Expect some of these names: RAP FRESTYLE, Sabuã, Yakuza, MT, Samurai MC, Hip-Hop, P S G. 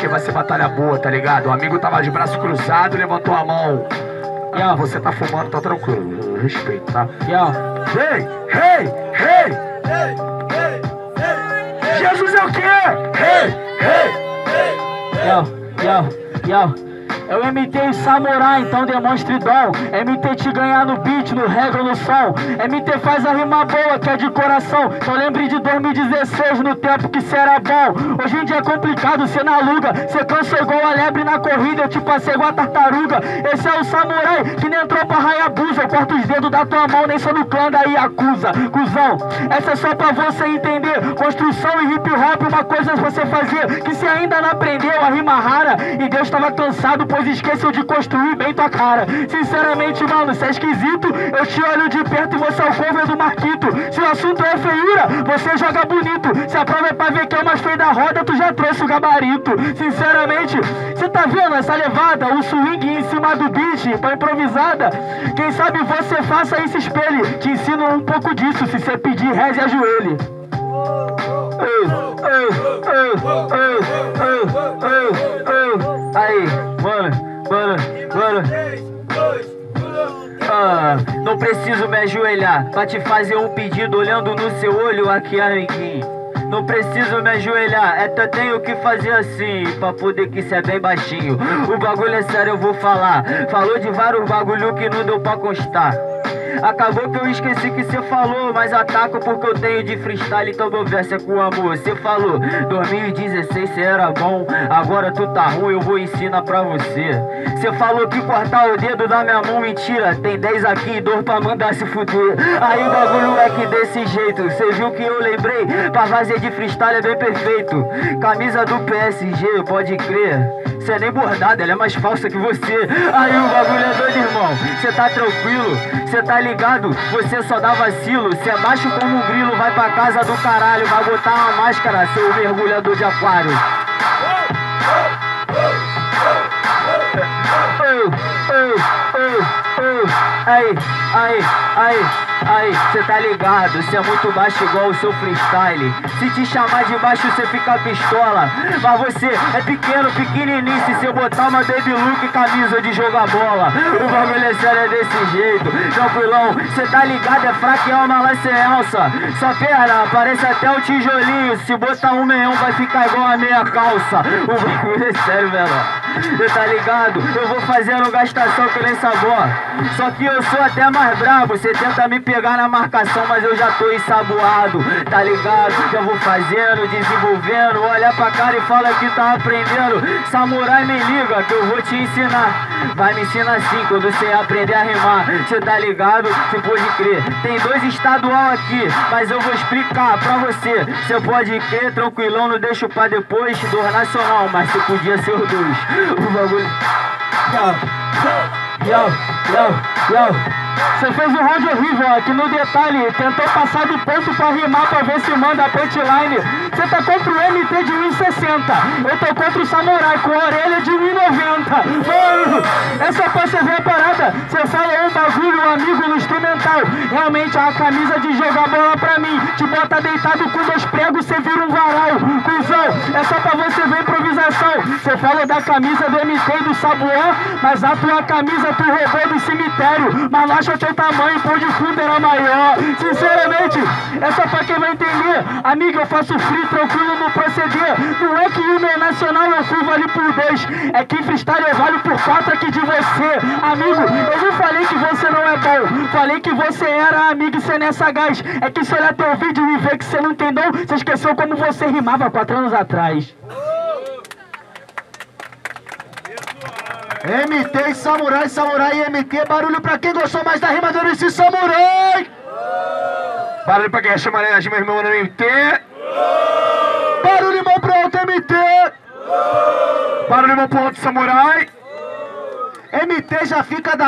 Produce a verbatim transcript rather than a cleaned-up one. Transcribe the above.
Que vai ser batalha boa, tá ligado? O amigo tava de braço cruzado, levantou a mão. Ah, você tá fumando, tá tranquilo, eu respeito, tá? Hey, hey, hey, hey, hey, hey. Jesus é o quê? Hey, hey, hey, hey. Yo, yo, yo. É o M T e o Samurai, então demonstre dom. M T te ganhar no beat, no reggae, no som. M T faz a rima boa, que é de coração. Só lembre de dois mil e dezesseis, no tempo que cê era bom. Hoje em dia é complicado, cê não aluga. Cê cansou igual a lebre na corrida, eu te passei igual a tartaruga. Esse é o Samurai, que nem entrou pra raia abusa. Eu corto os dedos da tua mão, nem sou no clã da Yakuza. Cusão, essa é só pra você entender. Construção e hip hop, uma coisa você fazer, que cê ainda não aprendeu a rima rara. E Deus tava cansado, pois esqueceu de construir bem tua cara. Sinceramente, mano, cê é esquisito. Eu te olho de perto e você é o cover do Marquito. Se o assunto é feiura, você joga bonito. Se a prova é pra ver que é o mais feio da roda, tu já trouxe o gabarito. Sinceramente, cê tá vendo essa levada? O swing em cima do beat, pra improvisada. Quem sabe você faça esse espelho. Te ensino um pouco disso, se cê pedir, reze e ajoelhe. Aí. Mano, mano, mano. Ah, não preciso me ajoelhar pra te fazer um pedido, olhando no seu olho aqui, amiguinho. Não preciso me ajoelhar, até tenho que fazer assim, pra poder que isso é bem baixinho. O bagulho é sério, eu vou falar. Falou de vários bagulho que não deu pra constar. Acabou que eu esqueci que cê falou, mas ataco porque eu tenho de freestyle, então meu verso é com amor. Cê falou, dois mil e dezesseis cê era bom, agora tu tá ruim, eu vou ensinar pra você. Cê falou que cortar o dedo da minha mão, mentira, tem dez aqui e dois pra mandar se fuder. Aí o bagulho é que desse jeito, cê viu que eu lembrei, pra fazer de freestyle é bem perfeito. Camisa do P S G, pode crer. Cê é nem bordada, ela é mais falsa que você. Aí o bagulho é doido, irmão. Cê tá tranquilo, cê tá ligado. Você só dá vacilo, cê é baixo como um grilo. Vai pra casa do caralho, vai botar uma máscara, seu mergulhador de aquário. Aí, aí, aí, aí, cê tá ligado, cê é muito baixo igual o seu freestyle. Se te chamar de baixo cê fica pistola. Mas você é pequeno, pequenininho. Se cê botar uma baby look e camisa de jogar bola, o bagulho é sério, é desse jeito. Tranquilão, cê tá ligado, é fraco e alma lá sem alça. Sua perna parece até o tijolinho. Se botar um meião vai ficar igual a meia calça. O bagulho é sério, velho. Cê tá ligado, eu vou fazendo gastação que nem sabor. Só que eu Eu sou até mais brabo, cê tenta me pegar na marcação, mas eu já tô ensaboado. Tá ligado? Eu vou fazendo, desenvolvendo, olha pra cara e fala que tá aprendendo. Samurai, me liga que eu vou te ensinar. Vai me ensinar assim quando cê aprender a rimar. Cê tá ligado? Cê pode crer. Tem dois estadual aqui, mas eu vou explicar pra você. Cê pode crer, tranquilão, não deixo pra depois do nacional, mas cê podia ser os dois. O bagulho... Yo, yo, yo. Você fez um round horrível aqui no detalhe. Tentou passar do ponto pra rimar, pra ver se manda a punchline. Você tá contra o M T de um e sessenta. Eu tô contra o Samurai com a orelha de um e noventa. Mano, é só pra você ver a parada. Você fala um bagulho, um amigo no instrumental. Realmente é uma camisa de jogar bola pra mim. Te bota deitado com dois pregos, você vira um varal. Cusão, é só pra você ver improvisação. Você fala da camisa do M T e do Sabuã, mas a tua camisa tu roubou do cemitério. Mas acha o teu tamanho, pão de fundo era maior. Sinceramente, é só pra quem vai entender. Amigo, eu faço free, tranquilo no proceder. Não é que o meu nacional eu fui vale por dois, é que freestyle eu vale por quatro aqui de você. Amigo, eu não falei que você não é bom, falei que você era amigo e você não é sagaz. É que se olhar teu vídeo e ver que você não entendeu, você esqueceu como você rimava quatro anos atrás. M T, Samurai, Samurai e M T. Barulho pra quem gostou mais da rima do M C Samurai. Uh! Barulho pra quem achou maneiro a rima, irmão, no M T. Uh! Barulho, irmão, pro outro M T. Uh! Barulho, irmão, pro outro Samurai. Uh! M T já fica da...